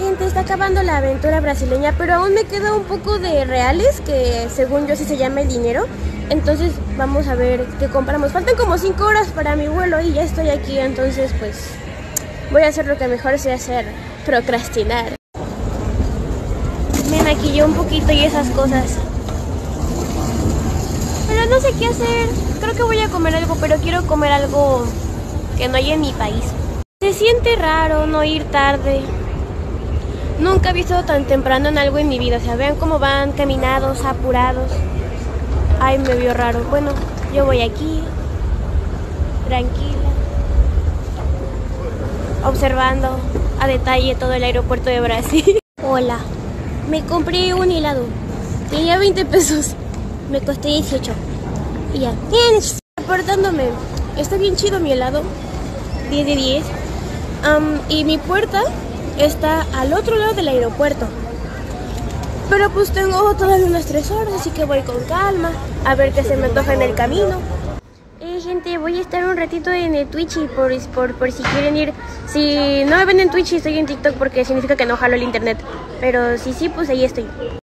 gente, está acabando la aventura brasileña, pero aún me queda un poco de reales, que según yo sí se llama el dinero. Entonces vamos a ver qué compramos. Faltan como 5 horas para mi vuelo y ya estoy aquí, entonces pues voy a hacer lo que mejor sé hacer, procrastinar. Me maquillé un poquito y esas cosas. Pero no sé qué hacer. Creo que voy a comer algo, pero quiero comer algo que no hay en mi país. Se siente raro no ir tarde. Nunca había estado tan temprano en algo en mi vida. O sea, vean cómo van caminados, apurados. Ay, me vio raro. Bueno, yo voy aquí, tranquila, observando a detalle todo el aeropuerto de Brasil. Hola, me compré un helado. Tenía 20 pesos. Me costó 18. Y ya. Aportándome. Está bien chido mi helado. 10 de 10. Y mi puerta está al otro lado del aeropuerto. Pero pues tengo todavía unas 3 horas, así que voy con calma a ver qué se me antoja en el camino. Gente, voy a estar un ratito en el Twitch y por si quieren ir. Si no me ven en Twitch, estoy en TikTok porque significa que no jalo el internet. Pero si sí, pues ahí estoy.